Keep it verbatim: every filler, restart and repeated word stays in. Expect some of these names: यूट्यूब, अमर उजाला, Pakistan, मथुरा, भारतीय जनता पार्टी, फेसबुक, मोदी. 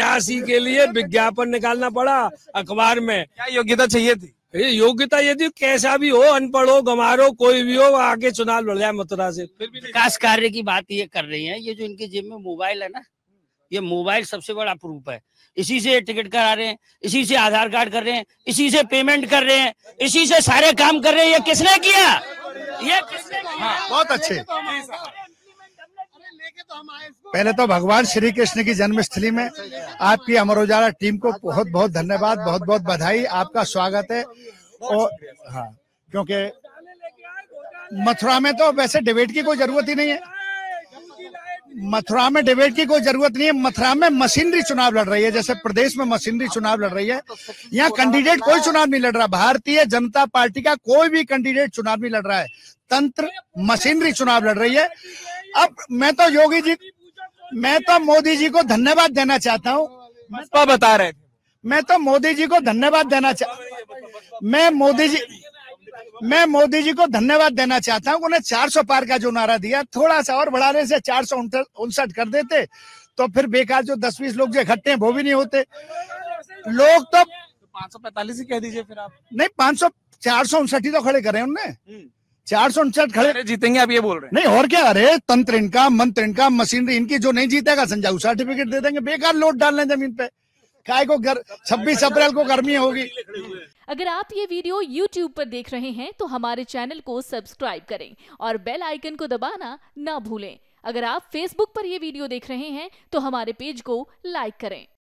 प्रत्याशी के लिए विज्ञापन निकालना पड़ा अखबार में। क्या योग्यता चाहिए थी? योग्यता ये थी कैसा भी हो, अनपढ़ हो, गंवार हो, कोई भी हो, आगे चुनाव लड़ जाए मथुरा से। फिर भी विकास कार्य की बात ये कर रही है, ये जो इनके जेब में मोबाइल है ना, ये मोबाइल सबसे बड़ा प्रूफ है। इसी से टिकट करा रहे हैं, इसी से आधार कार्ड कर रहे हैं, इसी से पेमेंट कर रहे हैं, इसी से सारे काम कर रहे हैं। ये किसने किया? ये किसने किया? हाँ, बहुत अच्छे। पहले तो भगवान श्री कृष्ण की जन्मस्थली में आपकी अमर उजाला टीम को बहुत बहुत धन्यवाद, बहुत बहुत बधाई, आपका स्वागत है। और हाँ, क्योंकि मथुरा में तो वैसे डिबेट की कोई जरूरत ही नहीं है, मथुरा में डिबेट की कोई जरूरत नहीं है। मथुरा में मशीनरी चुनाव लड़ रही है, जैसे प्रदेश में मशीनरी चुनाव लड़ रही है, यहाँ कैंडिडेट कोई चुनाव नहीं लड़ रहा। भारतीय जनता पार्टी का कोई भी कैंडिडेट चुनाव नहीं लड़ रहा है, तंत्र मशीनरी चुनाव लड़ रही है। अब मैं तो योगी जी, मैं तो मोदी जी को धन्यवाद देना चाहता हूँ। बता रहे, मैं तो मोदी जी को धन्यवाद देना चाह मैं मोदी जी मैं मोदी जी को धन्यवाद देना चाहता हूँ। उन्हें चार सौ पार का जो नारा दिया, थोड़ा सा और बढ़ाने से चार सौ उनसठ कर देते तो फिर बेकार जो दस बीस लोग जो इकट्ठे हैं वो भी नहीं होते। लोग तो पाँच सौ पैतालीस ही कह दीजिए फिर आप। नहीं, पाँच सौ चार सौ उनसठ ही तो खड़े करे उनने, चार सौ उनसठ खड़े जीतेंगे आप ये बोल रहे हैं? नहीं और क्या, अरे तंत्र इनका, मंत्र इनका, मशीनरी इनकी, जो नहीं जीतेगा संजाऊ सर्टिफिकेट दे देंगे। बेकार लोड डालने जमीन पे, काय को छब्बीस अप्रैल को गर्मी होगी। अगर आप ये वीडियो यूट्यूब पर देख रहे हैं तो हमारे चैनल को सब्सक्राइब करें और बेल आइकन को दबाना ना भूलें। अगर आप फेसबुक पर ये वीडियो देख रहे हैं तो हमारे पेज को लाइक करें।